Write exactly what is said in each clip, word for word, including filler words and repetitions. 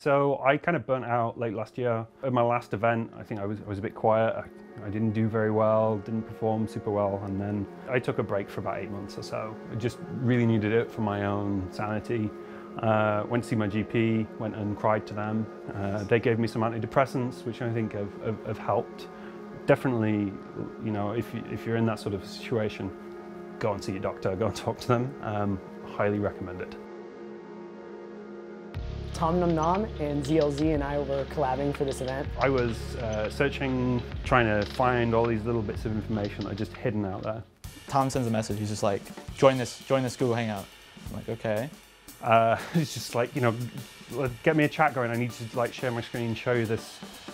So I kind of burnt out late last year. At my last event, I think I was, I was a bit quiet. I, I didn't do very well, didn't perform super well. And then I took a break for about eight months or so. I just really needed it for my own sanity. Uh, went to see my G P, went and cried to them. Uh, they gave me some antidepressants, which I think have, have, have helped. Definitely, you know, if, you, if you're in that sort of situation, go and see your doctor, go and talk to them. Um, highly recommend it. Tom Nam Nam and Z L Z and I were collabing for this event. I was uh, searching, trying to find all these little bits of information that are just hidden out there. Tom sends a message, he's just like, join this, join this Google Hangout. I'm like, okay. Uh, it's just like, you know, get me a chat going, I need to like share my screen, show you this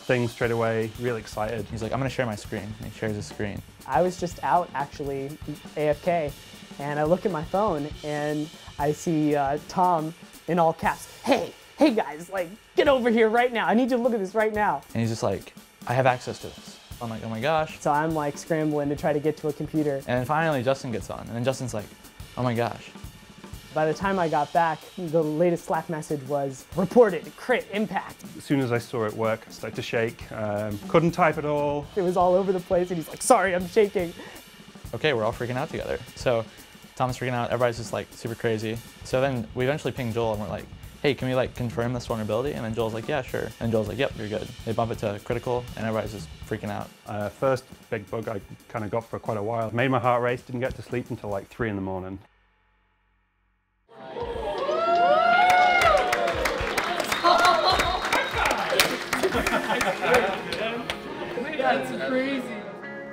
thing straight away, really excited. He's like, I'm gonna share my screen, and he shares his screen. I was just out actually, A F K, and I look at my phone and I see uh, Tom in all caps, hey! Hey guys, like, get over here right now. I need you to look at this right now. And he's just like, I have access to this. I'm like, oh my gosh. So I'm like scrambling to try to get to a computer. And then finally Justin gets on, and then Justin's like, oh my gosh. By the time I got back, the latest Slack message was reported, crit, impact. As soon as I saw it work, I started to shake. Um, couldn't type at all. It was all over the place, and he's like, sorry, I'm shaking. Okay, we're all freaking out together. So Tom's freaking out, everybody's just like super crazy. So then we eventually pinged Joel, and we're like, hey, can we like confirm this vulnerability? And then Joel's like, yeah, sure. And Joel's like, yep, you're good. They bump it to critical and everybody's just freaking out. Uh, first big bug I kind of got for quite a while. Made my heart race, didn't get to sleep until like three in the morning. That's crazy.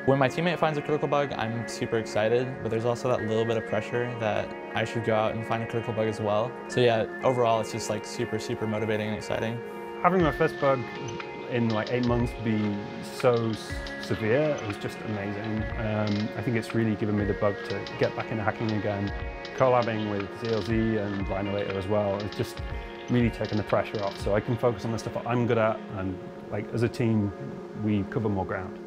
When my teammate finds a critical bug, I'm super excited, but there's also that little bit of pressure that I should go out and find a critical bug as well. So yeah, overall, it's just like super, super motivating and exciting. Having my first bug in like eight months be so severe, it was just amazing. Um, I think it's really given me the bug to get back into hacking again. Collabing with Z L Z and Vinylator as well, it's just really taken the pressure off. So I can focus on the stuff that I'm good at, and like as a team, we cover more ground.